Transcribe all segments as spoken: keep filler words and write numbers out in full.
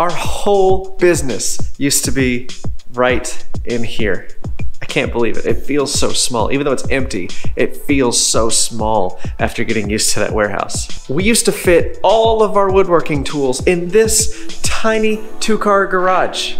Our whole business used to be right in here. I can't believe it. It feels so small. Even though it's empty, it feels so small after getting used to that warehouse. We used to fit all of our woodworking tools in this tiny two-car garage.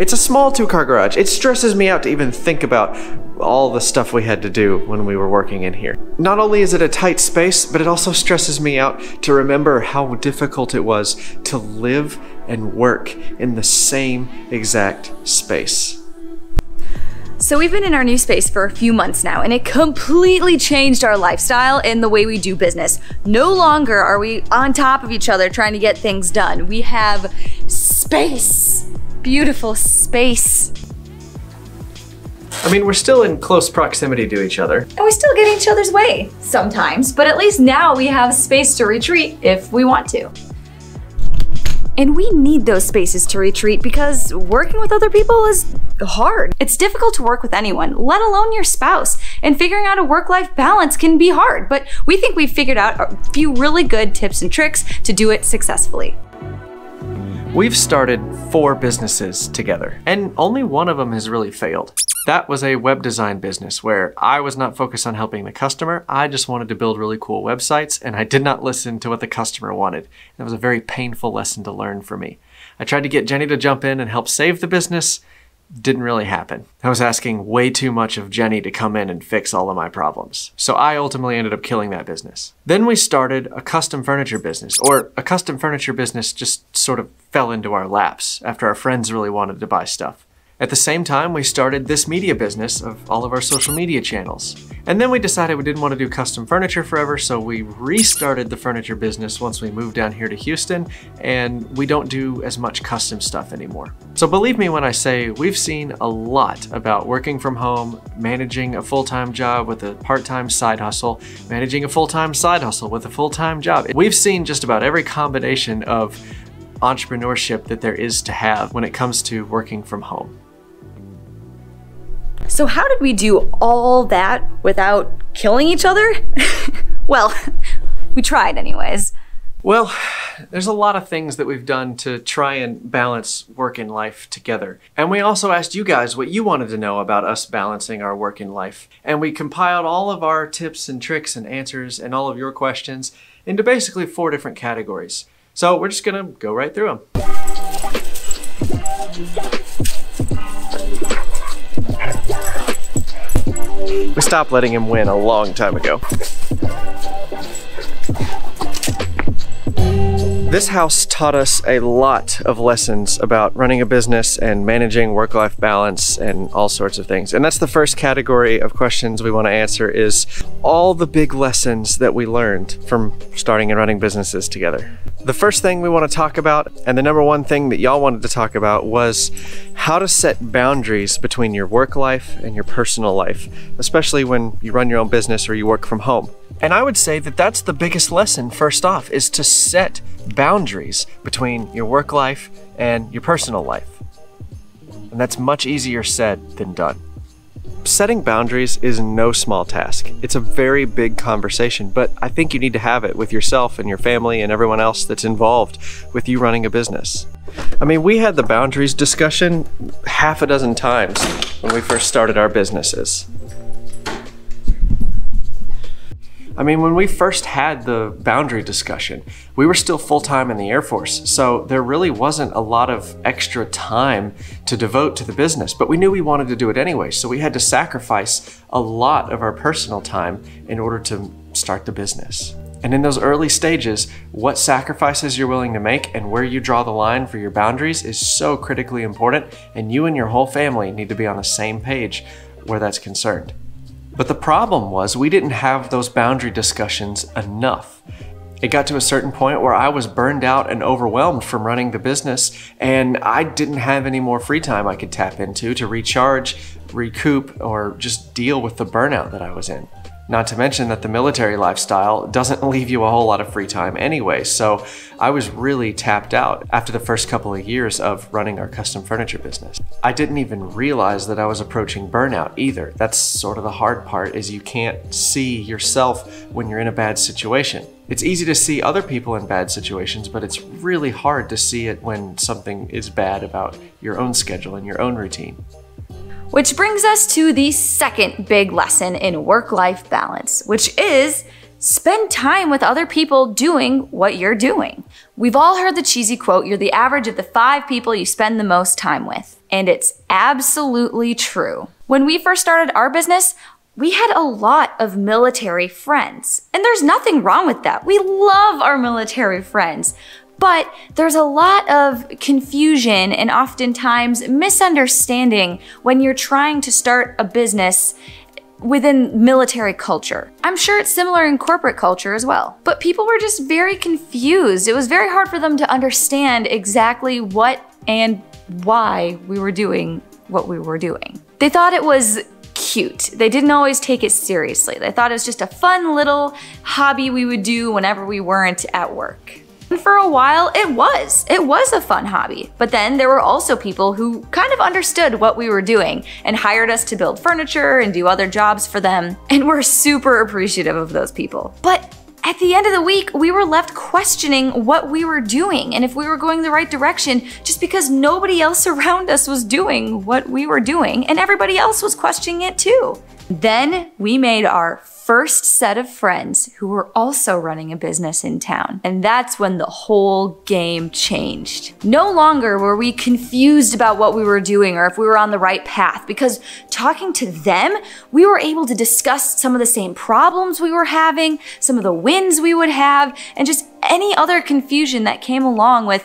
It's a small two-car garage. It stresses me out to even think about all the stuff we had to do when we were working in here. Not only is it a tight space, but it also stresses me out to remember how difficult it was to live and work in the same exact space. So we've been in our new space for a few months now, and it completely changed our lifestyle and the way we do business. No longer are we on top of each other trying to get things done. We have space, beautiful space. I mean, we're still in close proximity to each other. And we still get in each other's way sometimes, but at least now we have space to retreat if we want to. And we need those spaces to retreat because working with other people is hard. It's difficult to work with anyone, let alone your spouse. And figuring out a work-life balance can be hard, but we think we've figured out a few really good tips and tricks to do it successfully. We've started four businesses together, and only one of them has really failed. That was a web design business where I was not focused on helping the customer. I just wanted to build really cool websites, and I did not listen to what the customer wanted. That was a very painful lesson to learn for me. I tried to get Jennie to jump in and help save the business. Didn't really happen. I was asking way too much of Jennie to come in and fix all of my problems. So I ultimately ended up killing that business. Then we started a custom furniture business, or a custom furniture business just sort of fell into our laps after our friends really wanted to buy stuff. At the same time, we started this media business of all of our social media channels. And then we decided we didn't want to do custom furniture forever, so we restarted the furniture business once we moved down here to Houston, and we don't do as much custom stuff anymore. So believe me when I say we've seen a lot about working from home, managing a full-time job with a part-time side hustle, managing a full-time side hustle with a full-time job. We've seen just about every combination of entrepreneurship that there is to have when it comes to working from home. So how did we do all that without killing each other? Well, we tried anyways. Well, there's a lot of things that we've done to try and balance work and life together. And we also asked you guys what you wanted to know about us balancing our work and life. And we compiled all of our tips and tricks and answers and all of your questions into basically four different categories. So we're just gonna go right through them. We stopped letting him win a long time ago. This house taught us a lot of lessons about running a business and managing work-life balance and all sorts of things. And that's the first category of questions we want to answer is all the big lessons that we learned from starting and running businesses together. The first thing we want to talk about, and the number one thing that y'all wanted to talk about, was how to set boundaries between your work life and your personal life, especially when you run your own business or you work from home. And I would say that that's the biggest lesson first off, is to set boundaries between your work life and your personal life. And that's much easier said than done. Setting boundaries is no small task. It's a very big conversation, but I think you need to have it with yourself and your family and everyone else that's involved with you running a business. I mean, we had the boundaries discussion half a dozen times when we first started our businesses. I mean, when we first had the boundary discussion, we were still full-time in the Air Force, so there really wasn't a lot of extra time to devote to the business, but we knew we wanted to do it anyway, so we had to sacrifice a lot of our personal time in order to start the business. And in those early stages, what sacrifices you're willing to make and where you draw the line for your boundaries is so critically important, and you and your whole family need to be on the same page where that's concerned. But the problem was we didn't have those boundary discussions enough. It got to a certain point where I was burned out and overwhelmed from running the business, and I didn't have any more free time I could tap into to recharge, recoup, or just deal with the burnout that I was in. Not to mention that the military lifestyle doesn't leave you a whole lot of free time anyway, so I was really tapped out after the first couple of years of running our custom furniture business. I didn't even realize that I was approaching burnout either. That's sort of the hard part, is you can't see yourself when you're in a bad situation. It's easy to see other people in bad situations, but it's really hard to see it when something is bad about your own schedule and your own routine. Which brings us to the second big lesson in work-life balance, which is spend time with other people doing what you're doing. We've all heard the cheesy quote, you're the average of the five people you spend the most time with. And it's absolutely true. When we first started our business, we had a lot of military friends, and there's nothing wrong with that. We love our military friends, but there's a lot of confusion and oftentimes misunderstanding when you're trying to start a business within military culture. I'm sure it's similar in corporate culture as well, but people were just very confused. It was very hard for them to understand exactly what and why we were doing what we were doing. They thought it was cute. They didn't always take it seriously. They thought it was just a fun little hobby we would do whenever we weren't at work. And for a while, it was. It was a fun hobby. But then there were also people who kind of understood what we were doing and hired us to build furniture and do other jobs for them. And we're super appreciative of those people. But at the end of the week, we were left questioning what we were doing and if we were going the right direction just because nobody else around us was doing what we were doing and everybody else was questioning it too. Then we made our first set of friends who were also running a business in town. And that's when the whole game changed. No longer were we confused about what we were doing or if we were on the right path, because talking to them, we were able to discuss some of the same problems we were having, some of the wins we would have, and just any other confusion that came along with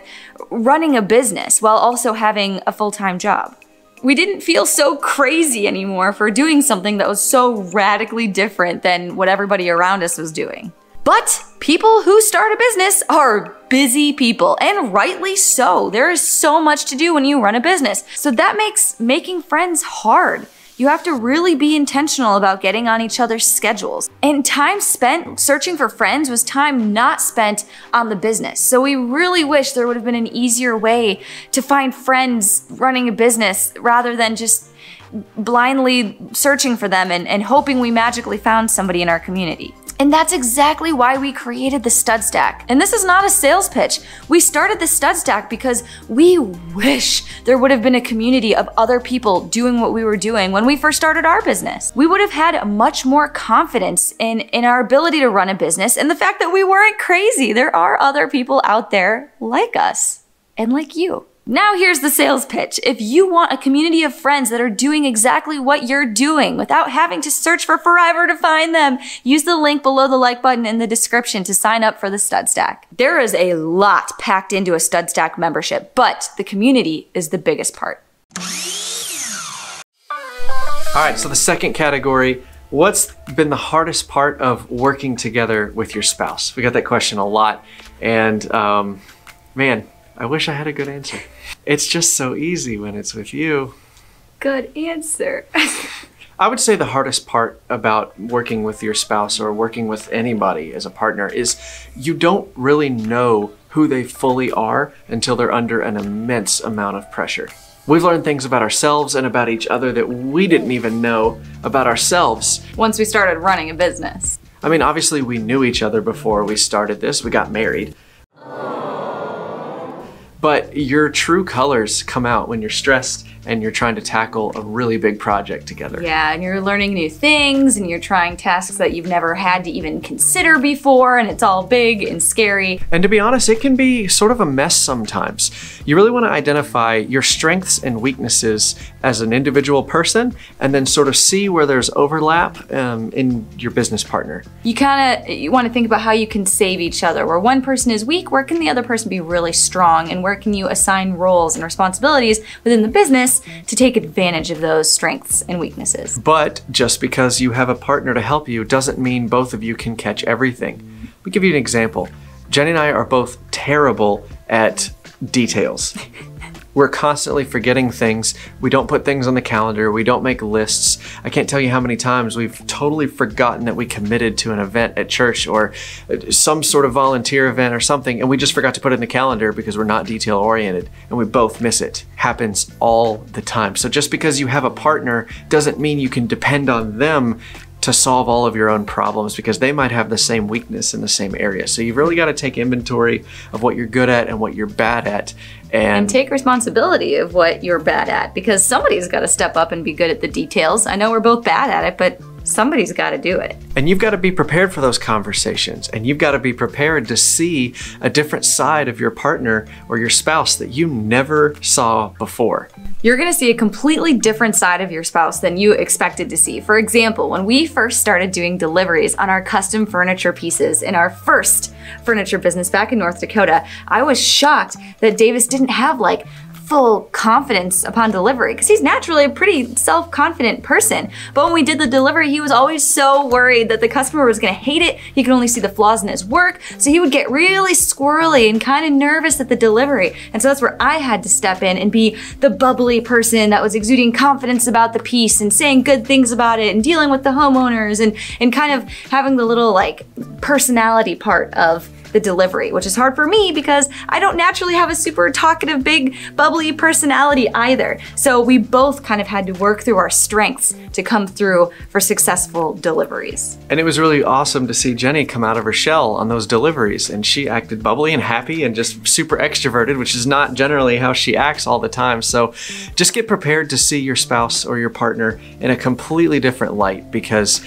running a business while also having a full-time job. We didn't feel so crazy anymore for doing something that was so radically different than what everybody around us was doing. But people who start a business are busy people, and rightly so. There is so much to do when you run a business. So that makes making friends hard. You have to really be intentional about getting on each other's schedules. And time spent searching for friends was time not spent on the business. So we really wish there would have been an easier way to find friends running a business rather than just blindly searching for them and, and hoping we magically found somebody in our community. And that's exactly why we created the Stud Stack. And this is not a sales pitch. We started the Stud Stack because we wish there would have been a community of other people doing what we were doing when we first started our business. We would have had much more confidence in, in our ability to run a business and the fact that we weren't crazy. There are other people out there like us and like you. Now here's the sales pitch. If you want a community of friends that are doing exactly what you're doing without having to search for forever to find them, use the link below the like button in the description to sign up for the Stud Stack. There is a lot packed into a Stud Stack membership, but the community is the biggest part. All right, so the second category, what's been the hardest part of working together with your spouse? We got that question a lot, and um, man, I wish I had a good answer. It's just so easy when it's with you. Good answer. I would say the hardest part about working with your spouse or working with anybody as a partner is you don't really know who they fully are until they're under an immense amount of pressure. We've learned things about ourselves and about each other that we didn't even know about ourselves. Once we started running a business. I mean, obviously we knew each other before we started this. We got married. But your true colors come out when you're stressed and you're trying to tackle a really big project together. Yeah, and you're learning new things and you're trying tasks that you've never had to even consider before, and it's all big and scary. And to be honest, it can be sort of a mess sometimes. You really want to identify your strengths and weaknesses as an individual person and then sort of see where there's overlap um, in your business partner. You kind of you want to think about how you can save each other. Where one person is weak, where can the other person be really strong, and where can you assign roles and responsibilities within the business to take advantage of those strengths and weaknesses. But just because you have a partner to help you doesn't mean both of you can catch everything. Let me give you an example. Jennie and I are both terrible at details. We're constantly forgetting things. We don't put things on the calendar. We don't make lists. I can't tell you how many times we've totally forgotten that we committed to an event at church or some sort of volunteer event or something, and we just forgot to put it in the calendar because we're not detail oriented, and we both miss it. Happens all the time. So just because you have a partner doesn't mean you can depend on them to solve all of your own problems, because they might have the same weakness in the same area. So you've really got to take inventory of what you're good at and what you're bad at. And, and take responsibility of what you're bad at, because somebody's got to step up and be good at the details. I know we're both bad at it, but somebody's got to do it. And you've got to be prepared for those conversations, and you've got to be prepared to see a different side of your partner or your spouse that you never saw before. You're going to see a completely different side of your spouse than you expected to see. For example, when we first started doing deliveries on our custom furniture pieces in our first furniture business back in North Dakota, I was shocked that Davis didn't have like full confidence upon delivery, because he's naturally a pretty self-confident person. But when we did the delivery, he was always so worried that the customer was gonna hate it. He could only see the flaws in his work. So he would get really squirrely and kind of nervous at the delivery. And so that's where I had to step in and be the bubbly person that was exuding confidence about the piece and saying good things about it and dealing with the homeowners and, and kind of having the little like personality part of the delivery, which is hard for me because I don't naturally have a super talkative, big, bubbly personality either. So we both kind of had to work through our strengths to come through for successful deliveries. And it was really awesome to see Jennie come out of her shell on those deliveries, and she acted bubbly and happy and just super extroverted, which is not generally how she acts all the time. So just get prepared to see your spouse or your partner in a completely different light, because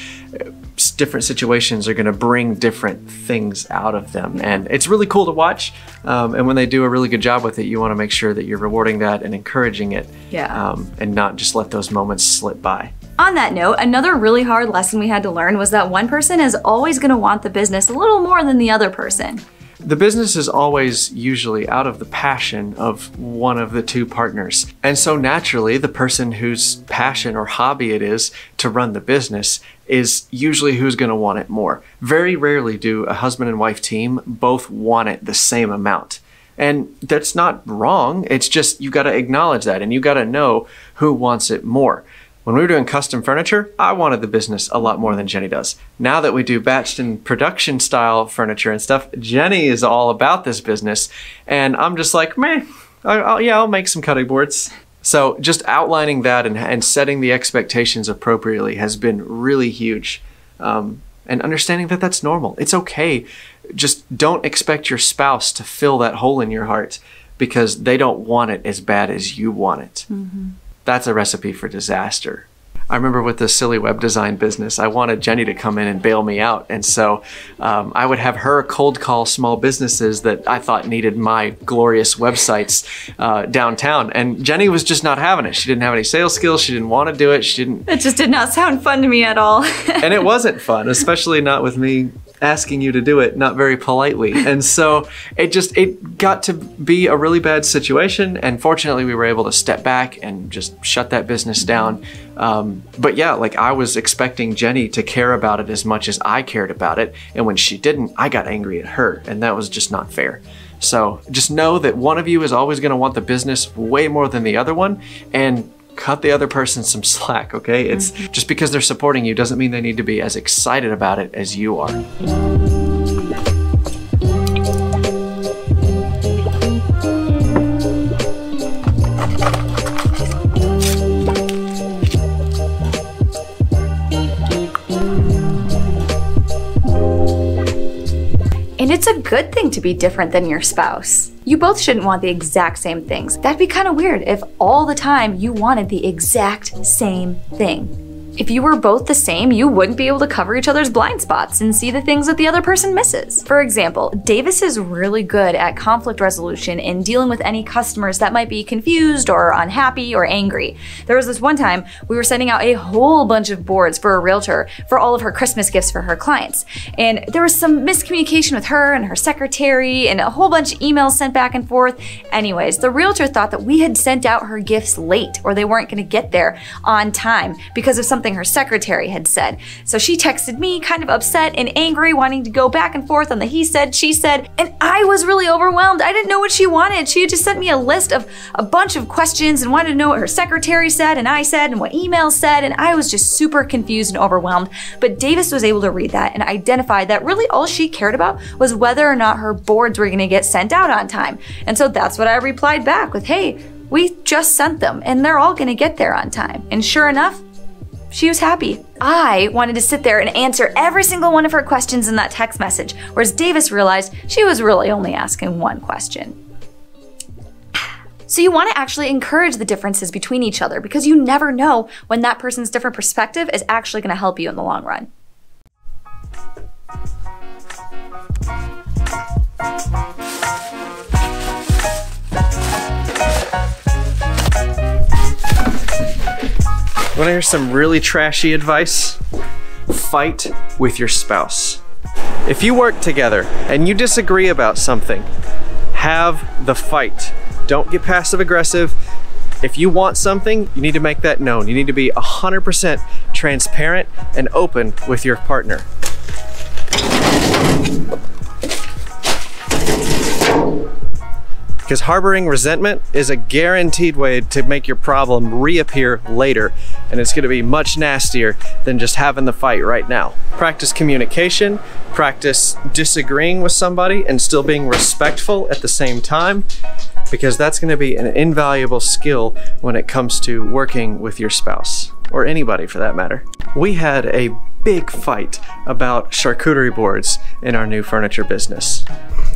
different situations are going to bring different things out of them. And it's really cool to watch. Um, and when they do a really good job with it, you want to make sure that you're rewarding that and encouraging it. Yeah. Um, and not just let those moments slip by. On that note, another really hard lesson we had to learn was that one person is always going to want the business a little more than the other person. The business is always usually out of the passion of one of the two partners. And so naturally, the person whose passion or hobby it is to run the business is usually who's going to want it more. Very rarely do a husband and wife team both want it the same amount. And that's not wrong. It's just you got to acknowledge that, and you got to know who wants it more. When we were doing custom furniture, I wanted the business a lot more than Jennie does. Now that we do batched and production style furniture and stuff, Jennie is all about this business. And I'm just like, meh, I'll, yeah, I'll make some cutting boards. So just outlining that and, and setting the expectations appropriately has been really huge. Um, and understanding that that's normal. It's okay. Just don't expect your spouse to fill that hole in your heart because they don't want it as bad as you want it. Mm-hmm. That's a recipe for disaster. I remember with the silly web design business, I wanted Jennie to come in and bail me out. And so um, I would have her cold call small businesses that I thought needed my glorious websites uh, downtown. And Jennie was just not having it. She didn't have any sales skills. She didn't want to do it. She didn't. It just did not sound fun to me at all. And it wasn't fun, especially not with me asking you to do it, not very politely. And so it just, it got to be a really bad situation. And fortunately we were able to step back and just shut that business down. Um, but yeah, like I was expecting Jennie to care about it as much as I cared about it. And when she didn't, I got angry at her, and that was just not fair. So just know that one of you is always going to want the business way more than the other one, and cut the other person some slack, okay? It's just because they're supporting you doesn't mean they need to be as excited about it as you are. And it's a good thing to be different than your spouse. You both shouldn't want the exact same things. That'd be kind of weird if all the time you wanted the exact same thing. If you were both the same, you wouldn't be able to cover each other's blind spots and see the things that the other person misses. For example, Davis is really good at conflict resolution and dealing with any customers that might be confused or unhappy or angry. There was this one time we were sending out a whole bunch of boards for a realtor for all of her Christmas gifts for her clients. And there was some miscommunication with her and her secretary and a whole bunch of emails sent back and forth. Anyways, the realtor thought that we had sent out her gifts late or they weren't gonna get there on time because of something her secretary had said. So she texted me kind of upset and angry, wanting to go back and forth on the he said, she said, and I was really overwhelmed. I didn't know what she wanted. She had just sent me a list of a bunch of questions and wanted to know what her secretary said and I said and what emails said, and I was just super confused and overwhelmed. But Davis was able to read that and identify that really all she cared about was whether or not her boards were going to get sent out on time. And so that's what I replied back with, hey, we just sent them and they're all going to get there on time. And sure enough, she was happy. I wanted to sit there and answer every single one of her questions in that text message, whereas Davis realized she was really only asking one question. So you want to actually encourage the differences between each other, because you never know when that person's different perspective is actually going to help you in the long run. Want to hear some really trashy advice? Fight with your spouse. If you work together and you disagree about something, have the fight. Don't get passive aggressive. If you want something, you need to make that known. You need to be one hundred percent transparent and open with your partner. Because harboring resentment is a guaranteed way to make your problem reappear later, and it's going to be much nastier than just having the fight right now. Practice communication, practice disagreeing with somebody and still being respectful at the same time, because that's going to be an invaluable skill when it comes to working with your spouse, or anybody for that matter. We had a big fight about charcuterie boards in our new furniture business.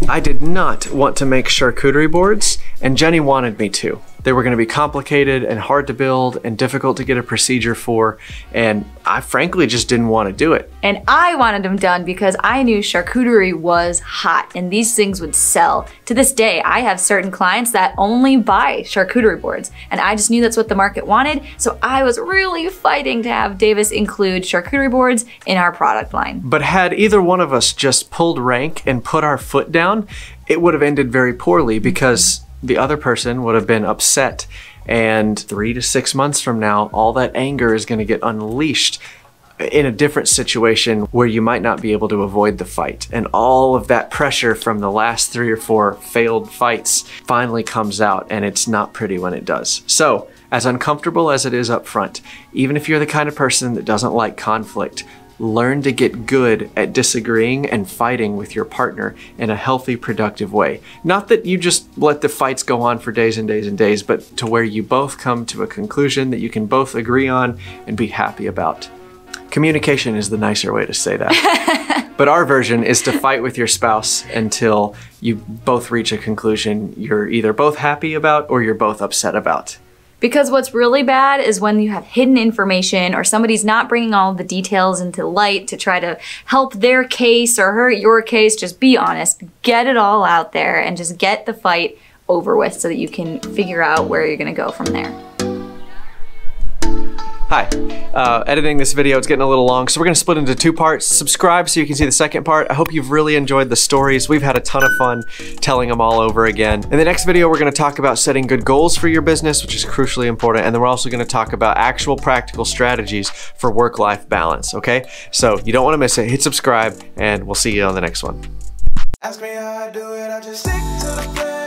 I did not want to make charcuterie boards, and Jennie wanted me to. They were going to be complicated and hard to build and difficult to get a procedure for, and I frankly just didn't want to do it. And I wanted them done because I knew charcuterie was hot and these things would sell. To this day, I have certain clients that only buy charcuterie boards, and I just knew that's what the market wanted, so I was really fighting to have Davis include charcuterie boards in our product line. But had either one of us just pulled rank and put our foot down, it would have ended very poorly, because the other person would have been upset, and three to six months from now, all that anger is going to get unleashed in a different situation where you might not be able to avoid the fight. And all of that pressure from the last three or four failed fights finally comes out, and it's not pretty when it does. So, as uncomfortable as it is up front, even if you're the kind of person that doesn't like conflict, learn to get good at disagreeing and fighting with your partner in a healthy, productive way. Not that you just let the fights go on for days and days and days, but to where you both come to a conclusion that you can both agree on and be happy about. Communication is the nicer way to say that. But our version is to fight with your spouse until you both reach a conclusion you're either both happy about or you're both upset about. Because what's really bad is when you have hidden information or somebody's not bringing all the details into light to try to help their case or hurt your case. Just be honest, get it all out there, and just get the fight over with so that you can figure out where you're gonna go from there. Hi, uh, editing this video, it's getting a little long, so we're gonna split into two parts. Subscribe so you can see the second part. I hope you've really enjoyed the stories. We've had a ton of fun telling them all over again. In the next video, we're gonna talk about setting good goals for your business, which is crucially important, and then we're also gonna talk about actual practical strategies for work-life balance, okay? So you don't wanna miss it, hit subscribe, and we'll see you on the next one. Ask me how I do it, I just stick to the plan.